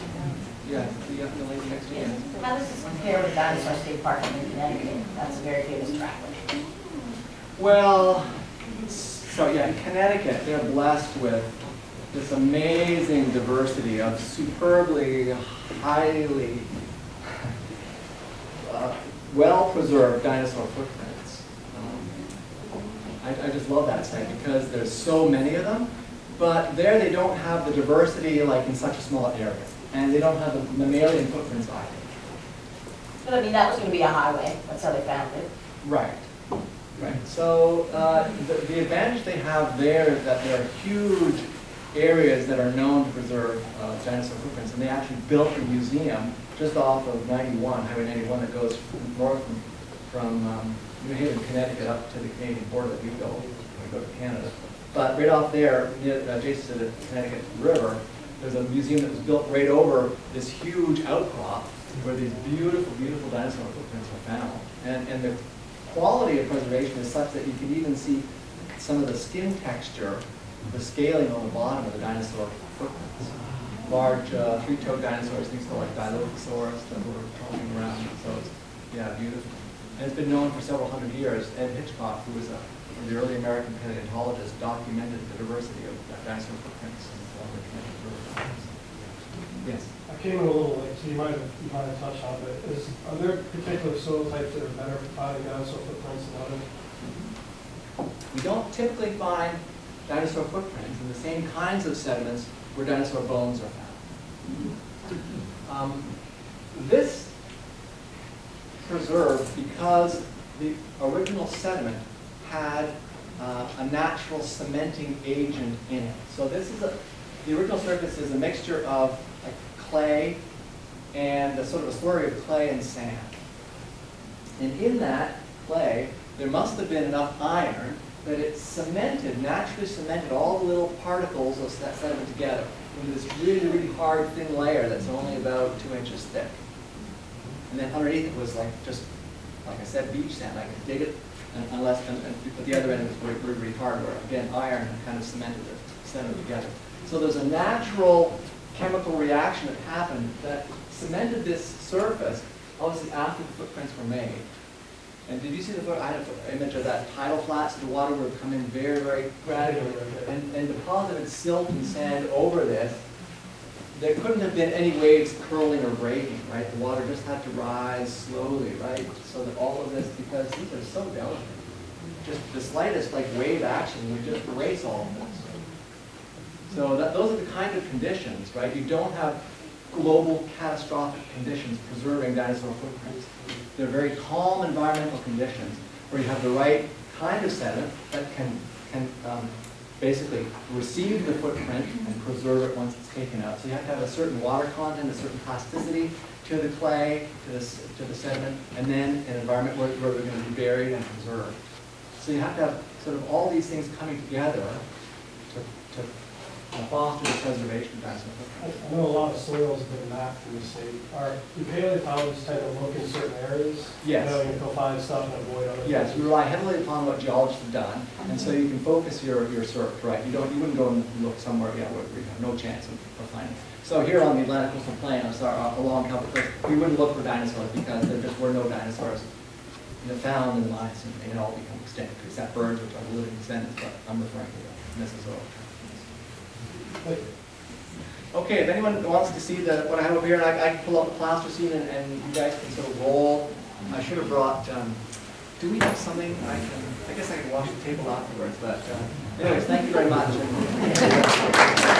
Yeah, the lady next to you. How does this compare with Dinosaur State Park in Connecticut? That's a very famous track. Well, so yeah, in Connecticut, they're blessed with this amazing diversity of superbly, highly, uh, well-preserved dinosaur footprints. I, I just love that site because there's so many of them, but there they don't have the diversity like in such a small area, and they don't have the mammalian footprints either. But I mean, that was going to be a highway. That's how they found it. Right, right. So uh, the, the advantage they have there is that there are huge areas that are known to preserve uh, dinosaur footprints, and they actually built a museum just off of ninety-one, Highway ninety-one, that goes north from, from um, New Haven, Connecticut, up to the Canadian border that we go, we go to Canada. But right off there, adjacent to the Connecticut River, there's a museum that was built right over this huge outcrop where these beautiful, beautiful dinosaur footprints are found. And, and the quality of preservation is such that you can even see some of the skin texture, the scaling on the bottom of the dinosaur footprints. Large uh, three-toed dinosaurs, things like Dilophosaurus that were roaming around. So it's, yeah, beautiful. And it's been known for several hundred years. Ed Hitchcock, who was a, one of the early American paleontologists, documented the diversity of dinosaur footprints. Yes. I came in a little late, so you might have, you might have touched on it. Is, are there particular soil types that are better for finding dinosaur footprints than others? We don't typically find dinosaur footprints in the same kinds of sediments where dinosaur bones are found. Um, this preserved because the original sediment had uh, a natural cementing agent in it. So this is a, the original surface is a mixture of clay and a sort of a slurry of clay and sand. And in that clay, there must have been enough iron that it cemented, naturally cemented all the little particles of that sediment together into this really, really hard, thin layer that's only about two inches thick. And then underneath it was like just, like I said, beach sand. I could dig it, and unless, and, and, but the other end was really, really, really hard, where again, iron kind of cemented the sediment together. So there's a natural chemical reaction that happened that cemented this surface, obviously after the footprints were made. And did you see the photo, I had an image of that tidal flat, so the water would come in very, very gradually and, and deposited silt and sand over this. There couldn't have been any waves curling or breaking, right? The water just had to rise slowly, right? So that all of this, because these are so delicate, just the slightest like wave action would just erase all of this. So that, those are the kind of conditions, right? You don't have global catastrophic conditions preserving dinosaur footprints. They're very calm environmental conditions where you have the right kind of sediment that can, can um, basically receive the footprint and preserve it once it's taken out. So you have to have a certain water content, a certain plasticity to the clay, to the, to the sediment, and then an environment where, where they're going to be buried and preserved. So you have to have sort of all these things coming together to, to foster the preservation dinosaur footprints. I know a lot of soils have been mapped in the state. Are do paleontologists tend to look in certain areas? Yes. You know, you can find stuff and avoid other Yes, places? We rely heavily upon what geologists have done, mm-hmm. and so you can focus your, your search, right? You don't you wouldn't go and look somewhere yeah, where we have no chance of, of finding. So here on the Atlantic coastal plain, I'm sorry, along Calvert Coast, we wouldn't look for dinosaurs because there just were no dinosaurs found in the Miocene. They had all become extinct, except birds, which are the living descendants, but I'm referring to the Mesozoic. Okay, if anyone wants to see the, what I have over here, and I, I can pull up the plasticine and, and you guys can sort of roll. I should have brought, um, do we have something? I can, I guess I can wash the table afterwards, but uh, anyways, thank you very much.